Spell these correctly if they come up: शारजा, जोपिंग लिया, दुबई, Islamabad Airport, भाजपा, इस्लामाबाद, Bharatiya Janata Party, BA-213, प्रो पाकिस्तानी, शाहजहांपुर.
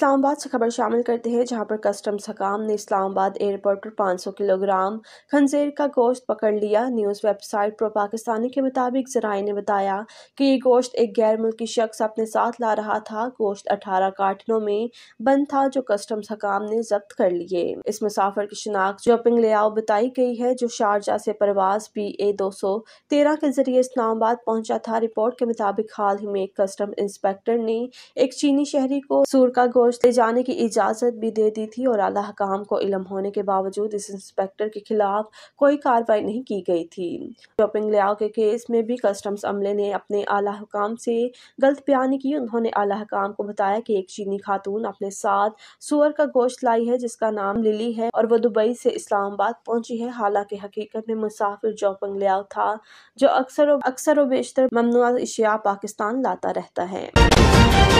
इस्लामाबाद से खबर शामिल करते हैं जहां पर कस्टम्स हकाम ने इस्लामाबाद एयरपोर्ट पर 500 किलोग्राम खंजीर का गोश्त पकड़ लिया। न्यूज़ वेबसाइट प्रो पाकिस्तानी के मुताबिक ज़राए ने बताया कि ये गोश्त एक गैर मुल्की शख्स अपने साथ ला रहा था। गोश्त 18 कार्टनों में बंद था जो कस्टम्स हकाम ने जब्त कर लिए। इस मुसाफिर की शिनाख्त जोपिंग लिया बताई गई है जो शारजा से परवाज BA-213 के जरिए इस्लामाबाद पहुंचा था। रिपोर्ट के मुताबिक हाल ही में कस्टम इंस्पेक्टर ने एक चीनी शहरी को सूर का गोश्त ले जाने की इजाजत भी दे दी थी और आला हकाम को इलम होने के बावजूद इस इंस्पेक्टर के खिलाफ कोई कार्रवाई नहीं की गई थी। जोपिंग लिया के केस में भी कस्टम्स अमले ने अपने आला हकाम से गलत बयानी की। उन्होंने आला हकाम को बताया कि एक चीनी खातून अपने साथ सूअर का गोश्त लाई है जिसका नाम लिली है और वो दुबई से इस्लामाबाद पहुंची है। हालांकि हकीकत में मुसाफिर जोपिंग लिया था जो अक्सर व बेशतर ममनुआ अशिया पाकिस्तान लाता रहता है।